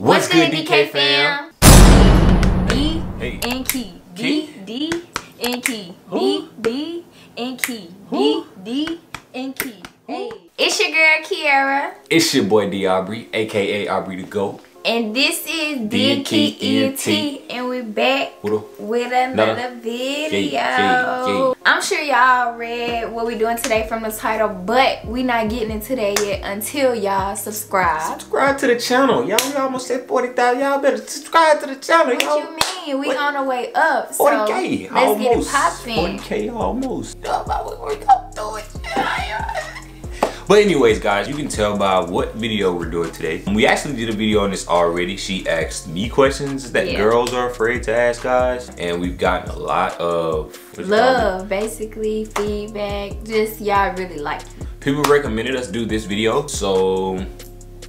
What's good, DK fan? D and Ki. D and Ki. B and Ki. D and Ki. It's your girl Kiara. It's your boy D Aubrey, aka Aubrey the Goat. And this is De & Ki Ent. And we're back with another video. I'm sure y'all read what we're doing today from the title, but we're not getting into that yet until y'all subscribe. Subscribe to the channel. Y'all almost at 40,000. Y'all better subscribe to the channel. What you mean? We on the way up. So 40K. Let's almost get it popping. 40K almost. We're going through it. But anyways, guys, you can tell by what video we're doing today. We actually did a video on this already. She asked me questions that girls are afraid to ask guys. And we've gotten a lot of love, basically, feedback. Just y'all really like it. People recommended us do this video, so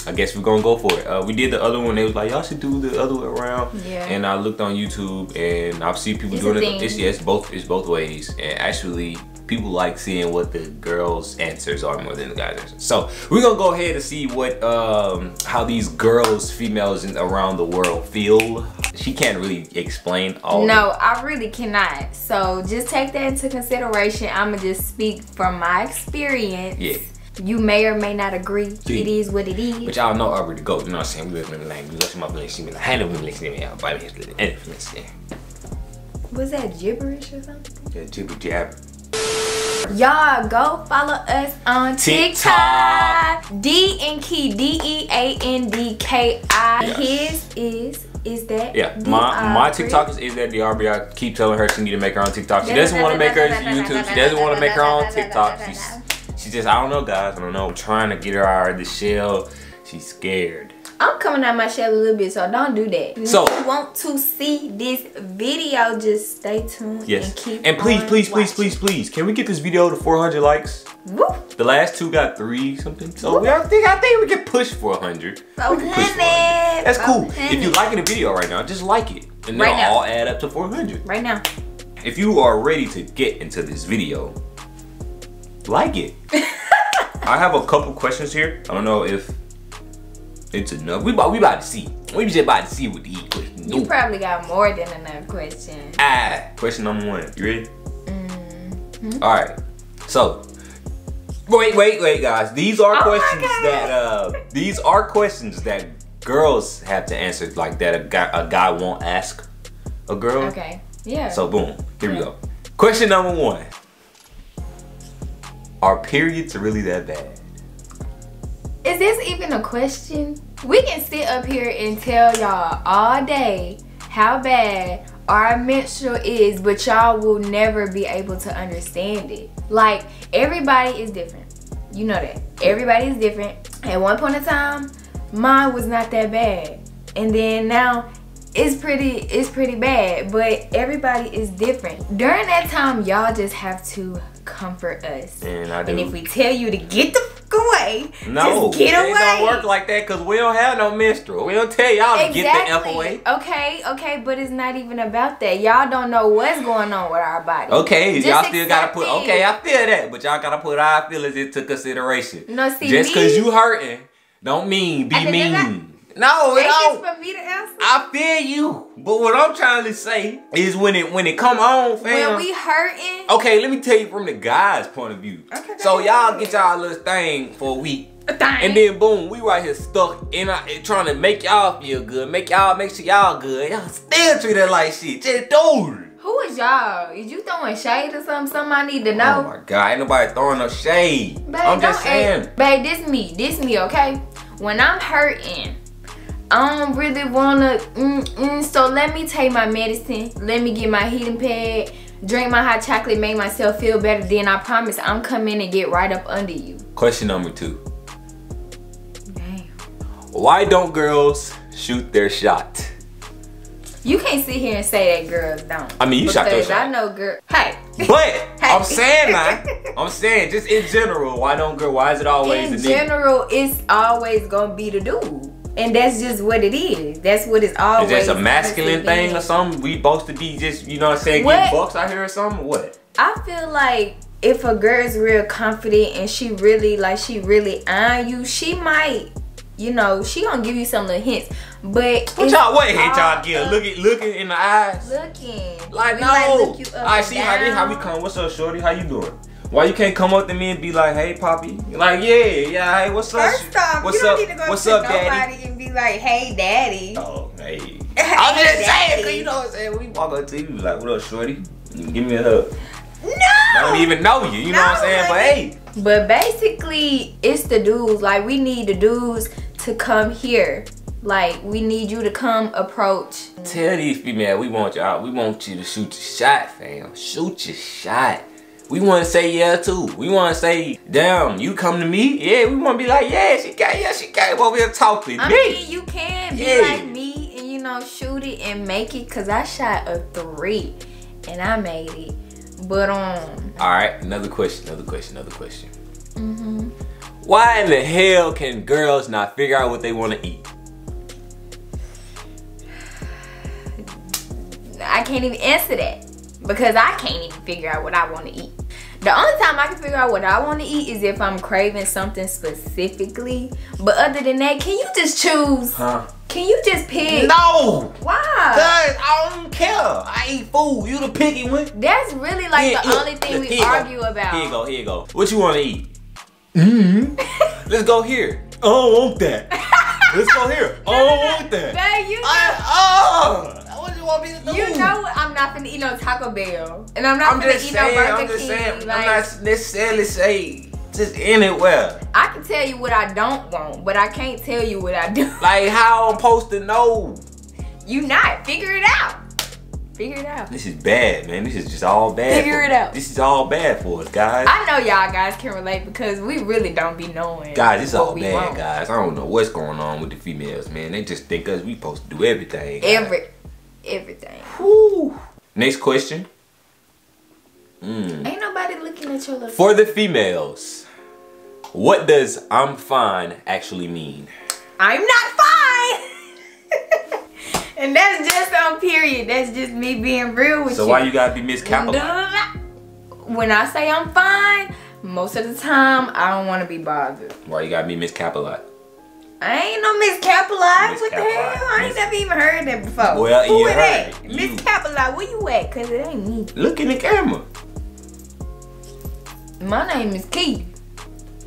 I guess we're gonna go for it. We did the other one. They was like, y'all should do the other way around. Yeah. And I looked on YouTube and I've seen people doing it. It's both ways. And actually, people like seeing what the girls' answers are more than the guys' answers. So we're gonna go ahead and see what how these girls, females around the world feel. She can't really explain all. No, I really cannot. So just take that into consideration. I'ma just speak from my experience. Yeah. You may or may not agree. Yeah. It is what it is. But y'all know Aubrey the Goat. You know what I'm saying? We live in like, we lost my blessing. She been like, I ain't never listening to everybody. Was that gibberish or something? Yeah, gibber jabber. Y'all go follow us on TikTok. D and Ki, DEANDKI. Yes. His is that? Yeah, my TikTok is that DRB. I keep telling her she need to make her own TikTok. She doesn't want to make her YouTube. She doesn't want to make her own TikTok. She's just, I don't know, guys. I don't know. I'm trying to get her out of the shell. She's scared. I'm coming out of my shell a little bit, so don't do that. So if you want to see this video, just stay tuned and keep please, can we get this video to 400 likes? Woo. The last two got 3 something, so I think we can push 400. That's cool. If you're liking the video right now, just like it. And they'll all add up to 400. Right now. If you are ready to get into this video, like it. I have a couple questions here. I don't know if it's enough. We about to see. We just about to see what these questions do. You probably got more than enough questions. Ah, question number 1. You ready? Mm-hmm. All right. So, wait, guys. These are questions that these are questions that girls have to answer, like that a guy won't ask a girl. Okay. Yeah. So boom. Here we go. Question number 1. Are periods really that bad? Is this even a question? We can sit up here and tell y'all all day how bad our menstrual is, but y'all will never be able to understand it. Like, everybody is different. You know that. Everybody is different. At one point in time, mine was not that bad. And then now, it's pretty bad, but everybody is different. During that time, y'all just have to comfort us. And I do. And if we tell you to get the away. No, just get away. It don't work like that because we don't have no menstrual. We don't tell y'all to get the F away. Okay, but it's not even about that. Y'all don't know what's going on with our body. Okay, y'all still gotta put, okay, I feel that, but y'all gotta put our feelings into consideration. No, see, just because you hurting don't mean be mean. No, it don't. For me to answer. I feel you, but what I'm trying to say is when it come on, fam. When we hurting. Okay, let me tell you from the guy's point of view. Okay. So y'all get y'all little thing for a week, and then boom, we right here stuck in trying to make y'all feel good, make sure y'all good. Y'all still treat it like shit. Just do it. Who is y'all? Is you throwing shade or something? Something I need to know. Oh my God, ain't nobody throwing no shade. Babe, I'm just saying. Babe, this me, okay? When I'm hurting, I don't really wanna, so let me take my medicine, let me get my heating pad, drink my hot chocolate, make myself feel better, then I promise I'm coming and get right up under you. Question number 2. Damn. Why don't girls shoot their shot? You can't sit here and say that girls don't. I mean, you shot your shot. I know girl. Hey. But I'm saying that. I'm saying just in general, why is it always in general, it's always gonna be the dude. And that's just what it is. That's what it's always. Is that a masculine thing or something? We supposed to be just, you know what I'm saying, getting bucks out here or something? What? I feel like if a girl's real confident and she really on you, she might, you know, she gonna give you some little hints. But what hint y'all give? Looking in the eyes. Like, we no. I see how we come. What's up, shorty? How you doing? Why you can't come up to me and be like, hey, Poppy? Like, yeah, hey, what's up? First off, what's you don't up? Need to go what's up, nobody daddy? And be like, hey, daddy. Oh, hey. I'm hey, just saying, because you know what I'm saying? When we walk up to you, like, what up, shorty? Give me a hug. No! I don't even know you, you know what I'm saying? Honey. But hey. But basically, it's the dudes. Like, we need the dudes to come here. Like, we need you to come approach. Tell these females, we want y'all. We want you to shoot your shot, fam. Shoot your shot. We want to say yeah too. We want to say, damn, you come to me? Yeah, we want to be like, yeah, she came over here talking to me. I mean, you can be like me and, you know, shoot it and make it. Because I shot a 3 and I made it. But, all right, another question. Mm-hmm. Why in the hell can girls not figure out what they want to eat? I can't even answer that. Because I can't even figure out what I want to eat. The only time I can figure out what I want to eat is if I'm craving something specifically. But other than that, can you just choose? Huh? Can you just pick? No! Why? Cause I don't care. I eat food. You the picky one. That's really like the only thing we argue about. Here you go. What you want to eat? Mm-hmm. Let's go here. I don't want that. Let's go here. I don't want that. Babe, you you know what? I'm not finna eat no Taco Bell. And I'm not finna eat no Burger King. I'm just saying, like, I'm not necessarily saying just anywhere. I can tell you what I don't want, but I can't tell you what I do. Like, how I'm supposed to know? You not. Figure it out. Figure it out. This is bad, man. This is just all bad. Figure it out. This is all bad for us, guys. I know y'all guys can relate because we really don't be knowing. Guys, it's all bad, guys. I don't know what's going on with the females, man. They just think us we supposed to do everything. Everything. Whew. Next question. Ain't nobody looking at your little. For the females, what does I'm fine actually mean? I'm not fine. And that's just on period. That's just me being real with you. So why you gotta be miscapitalized? When I say I'm fine, most of the time I don't want to be bothered. Why you gotta be miscapitalized? I ain't no Miss Capilot. What the hell? I ain't never even heard that before. Well, who is that? Miss Capilot, where you at? Cause it ain't me. Look in the camera. My name is Keith.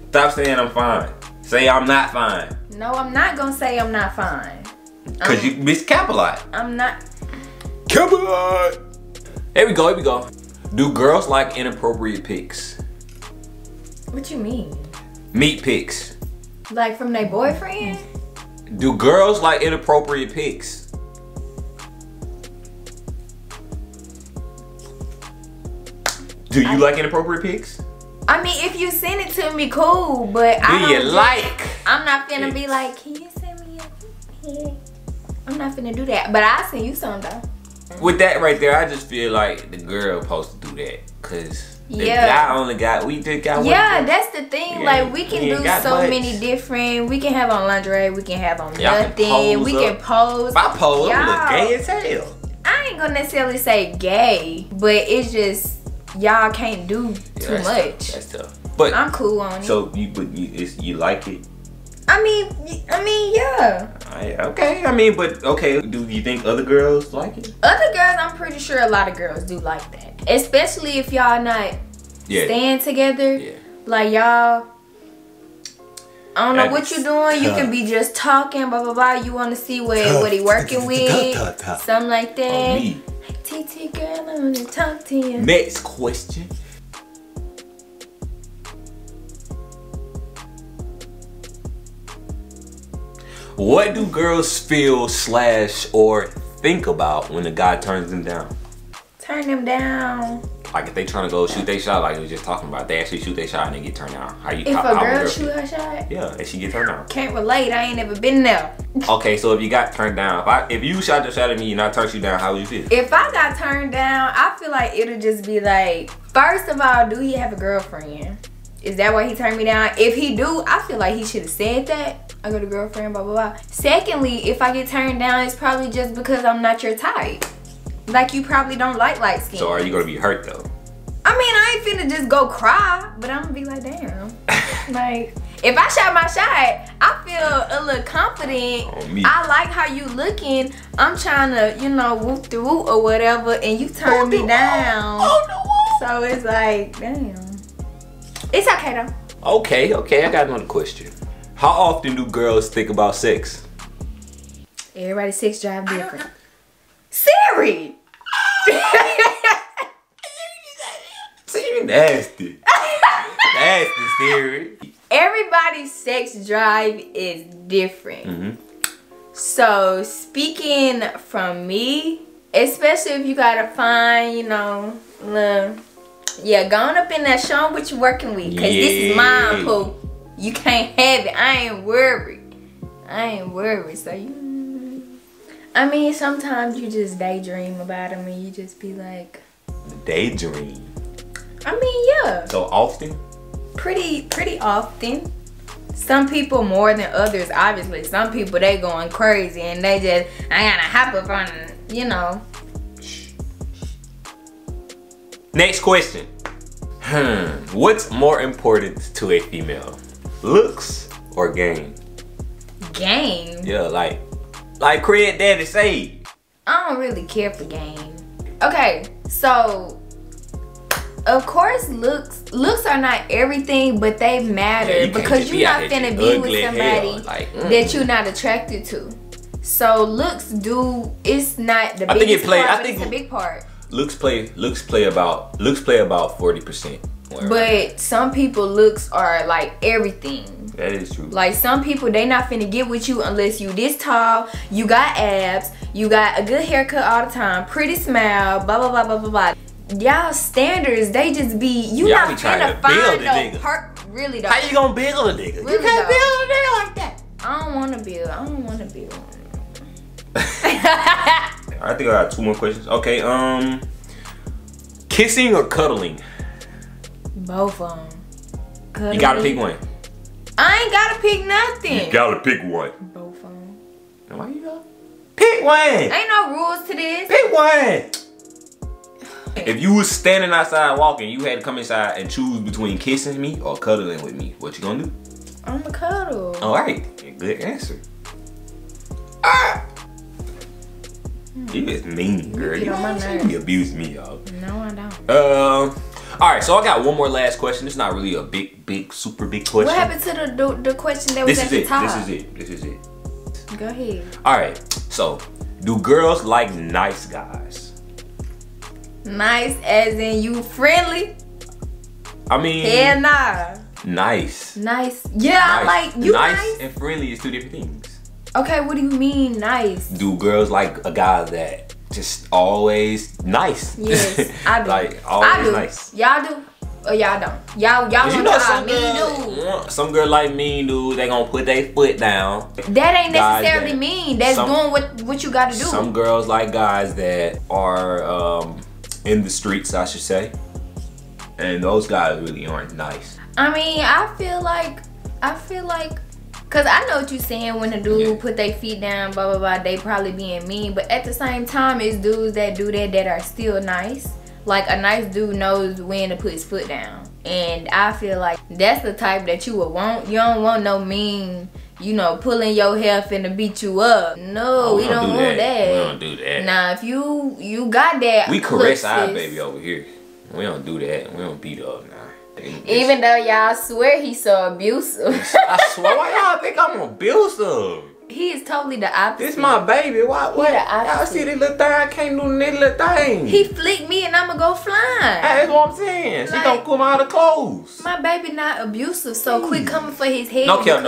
Stop saying I'm fine. Say I'm not fine. No, I'm not gonna say I'm not fine. Cause you Miss Capilot. I'm not. Capilot. Here we go. Do girls like inappropriate pics? What you mean? Meat pics. Like from their boyfriend? Do girls like inappropriate pics? Do you like inappropriate pics? I mean, if you send it to me, cool, but I'm not finna be like, can you send me a pic? I'm not finna do that, but I'll send you some though. With that right there, I just feel like the girl supposed to do that, cause we just got one. Yeah, that's the thing. Yeah, like we can do so many different. We can have on lingerie. We can have on nothing. We can pose. If I pose, I'm look gay as hell. I ain't gonna necessarily say gay, but it's just y'all can't do too much. That's tough. But I'm cool on it. So you like it? I mean, yeah. Okay, do you think other girls like it? Other girls, I'm pretty sure a lot of girls do like that. Especially if y'all not staying together. Yeah. Like y'all, I don't know what you're doing. You can be just talking, blah, blah, blah. You want to see what he working with, something like that. Like, TT girl, I want to talk to you. Next question. What do girls feel /or think about when a guy turns them down? Turn them down. Like if they trying to go shoot their shot, like we were just talking about, they actually shoot their shot and they get turned down. If a girl shoot her shot? Yeah, and she get turned down. Can't relate. I ain't never been there. Okay, so if you got turned down, if you shot your shot at me and I turned you down, how would you feel? If I got turned down, I feel like it'll just be like, first of all, do he have a girlfriend? Is that why he turned me down? If he do, I feel like he should have said that. I got a girlfriend, blah, blah, blah. Secondly, if I get turned down, it's probably just because I'm not your type. Like, you probably don't like light skin. So are you gonna be hurt though? I mean, I ain't finna just go cry, but I'm gonna be like, damn. Like, If I shot my shot, I feel a little confident. I like how you looking. I'm trying to, you know, whoop the whoop or whatever, and you turn me down. So it's like, damn. It's okay though. Okay. I got another question. How often do girls think about sex? Everybody's sex drive different. Siri! Siri nasty. Nasty, Siri. Everybody's sex drive is different. So speaking from me, especially if you gotta find, you know, little, going up in that, show what you working with, cause this is mine, Pooh. You can't have it. I ain't worried. So you, I mean, sometimes you just daydream about him and you just be like, daydream. I mean, yeah. So often? Pretty often. Some people more than others, obviously. Some people, they going crazy and they just, I gotta hop up on, you know. Next question. What's more important to a female? Looks or game? Game? Yeah, like Craig Daddy say. I don't really care for game. Okay, so of course looks are not everything, but they matter, you because you're not finna be with somebody that you're not attracted to. So looks do, it's not the biggest part, but it's a big part. Looks play about 40%. But some people looks are like everything. That is true. Like some people, they not finna get with you unless you this tall, you got abs, you got a good haircut all the time, pretty smile, blah blah blah blah blah blah. Y'all standards, they just be, you not finna find no perk, really though. How you gonna build a nigga? Really, you can't build a nigga like that. I don't wanna build. I think I got two more questions. Okay, kissing or cuddling? Both of them. Cuddling. You gotta pick one. I ain't gotta pick nothing. You gotta pick one. Both of them. And why you gotta pick one? Ain't no rules to this. Pick one. If you was standing outside walking, you had to come inside and choose between kissing me or cuddling with me, what you gonna do? I'm gonna cuddle. Alright, good answer. Ah! You just mean, girl. You abuse me, y'all. No, I don't. Alright, so I got one more last question. It's not really a super big question. What happened to the question that was at the top? This is it. Go ahead. Alright, so do girls like nice guys? Nice as in you friendly? I mean, hell nah. Nice. Yeah, nice. Like you nice and friendly is two different things. Okay, what do you mean nice? Do girls like a guy that just always nice? Yes, I do. Like always nice. Y'all do or y'all don't? Y'all want to mean dude. Some girl like mean dude. They gonna put their foot down. That ain't necessarily that mean. That's doing what you gotta do. Some girls like guys that are in the streets, I should say, and those guys really aren't nice. I mean, I feel like, cause I know what you're saying when a dude put their feet down, blah blah blah. They probably being mean, but at the same time, it's dudes that do that that are still nice. Like a nice dude knows when to put his foot down, and I feel like that's the type that you would want. You don't want no mean, you know, pulling your hair finna beat you up. No, we don't want that. We don't do that. Nah, if you got that, we caress our baby over here. We don't do that. We don't beat up, nah. Even though y'all swear he's so abusive. I swear, why y'all think I'm abusive? He is totally the opposite. This my baby. Why? Y'all see this little thing? I can't do this little thing. He flicked me and I'ma go flying. That's what I'm saying. Like, she gonna come out of clothes. My baby not abusive, so quit coming for his head. No cap.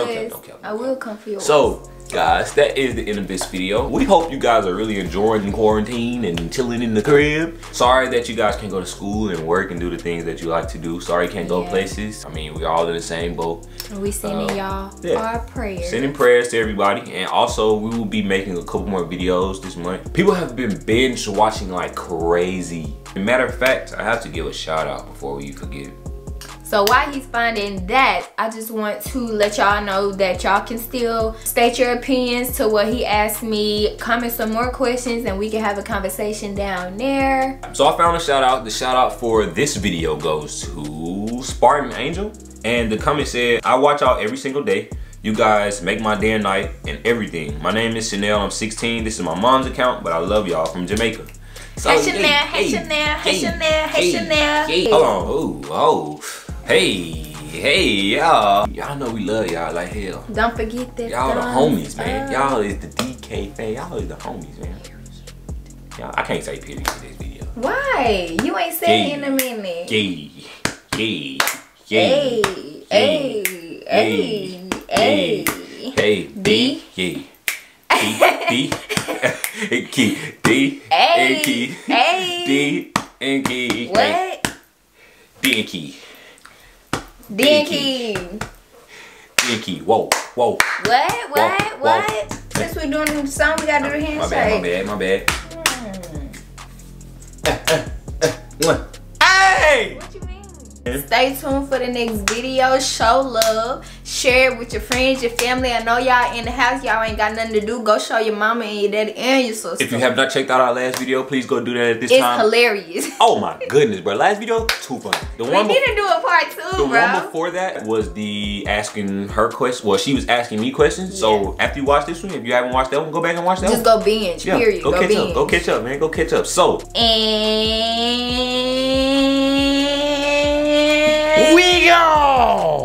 I will come for yours. So, guys, that is the end of this video. We hope you guys are really enjoying quarantine and chilling in the crib. Sorry that you guys can't go to school and work and do the things that you like to do. Sorry you can't go places. I mean, we're all in the same boat. We sending y'all our prayers. Sending prayers to everybody. And also, we will be making a couple more videos this month. People have been binge watching like crazy. As a matter of fact, I have to give a shout out before we forget. So while he's finding that, I just want to let y'all know that y'all can still state your opinions to what he asked me. Comment some more questions and we can have a conversation down there. So I found a shout out. The shout out for this video goes to Spartan Angel And the comment said, I watch y'all every single day. You guys make my day and night and everything. My name is Chanel, I'm 16. This is my mom's account, but I love y'all from Jamaica. So, hey, Chanel, hey, Chanel, hey, Chanel, hey, Chanel. Hey. Hold on, oh, hey, y'all. Y'all know we love y'all like hell. Don't forget that. Y'all the homies, man. Y'all is the DK fan. Y'all is the homies, man. Y'all, I can't say period in this video. Why? You ain't saying in a minute. De and Ki. Whoa. What? Since we're doing the song, we gotta do the handshake. My bad. Hey! What you mean? Stay tuned for the next video. Show love. Share it with your friends, your family. I know y'all in the house. Y'all ain't got nothing to do. Go show your mama and your daddy and your sister. If you have not checked out our last video, please go do that at this time. It's hilarious. Oh my goodness, bro. Last video, too funny. We need to do a part two, bro. The one before that was the asking her questions. Well, she was asking me questions. Yeah. So after you watch this one, if you haven't watched that one, go back and watch that one. Just go binge, period. Go catch up. Go catch up, man. Go catch up. So. And we go.